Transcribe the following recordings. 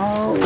No.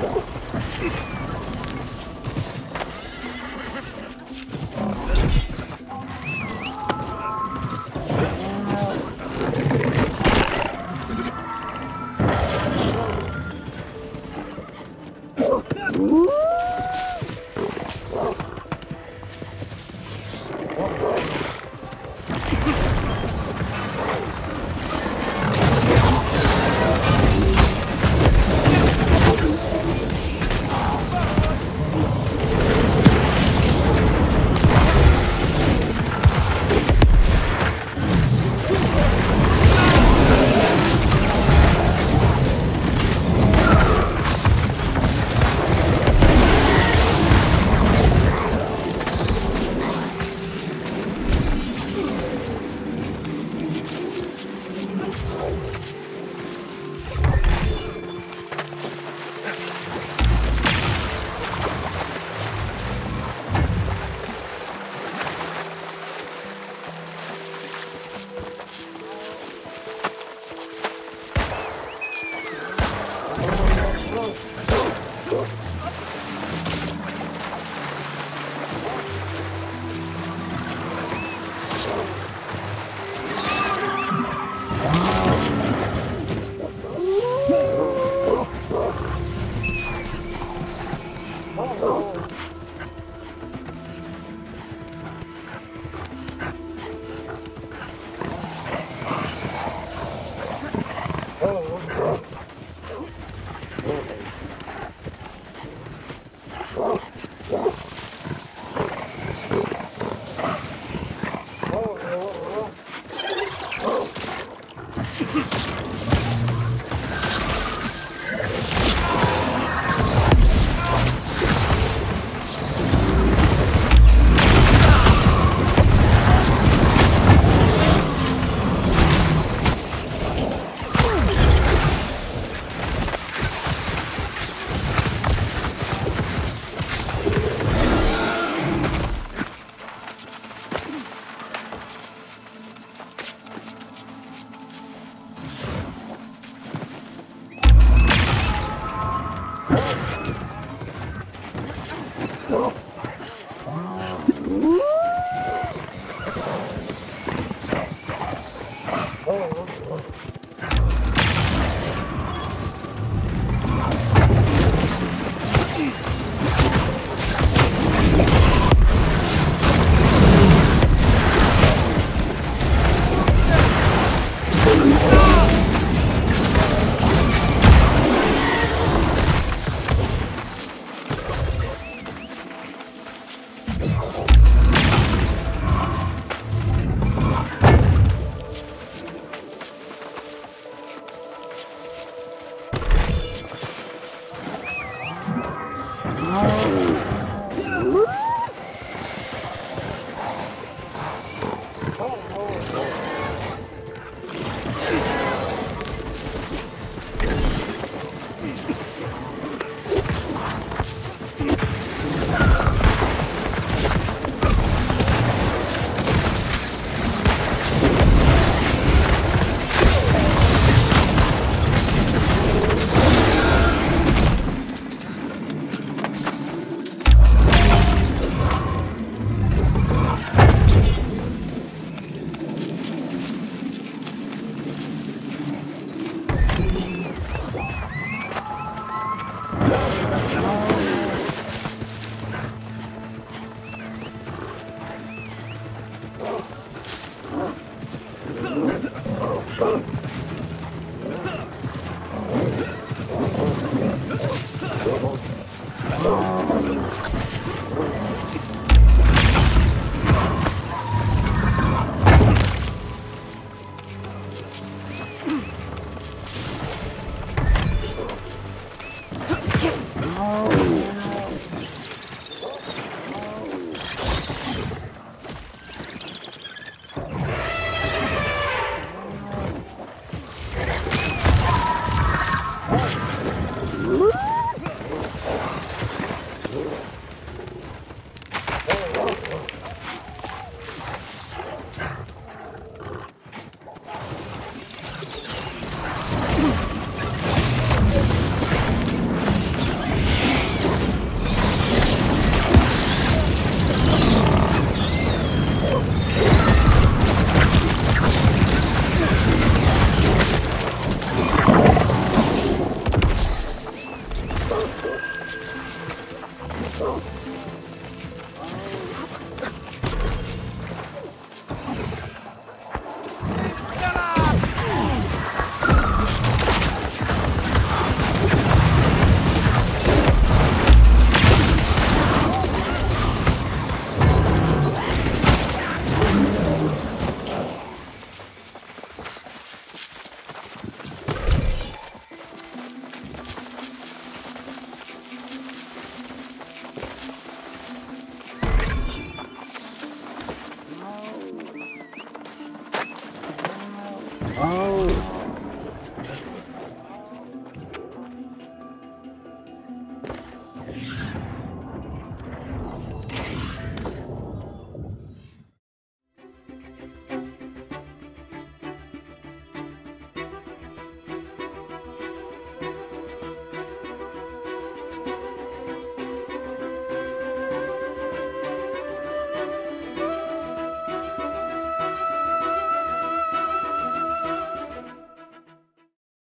Oh.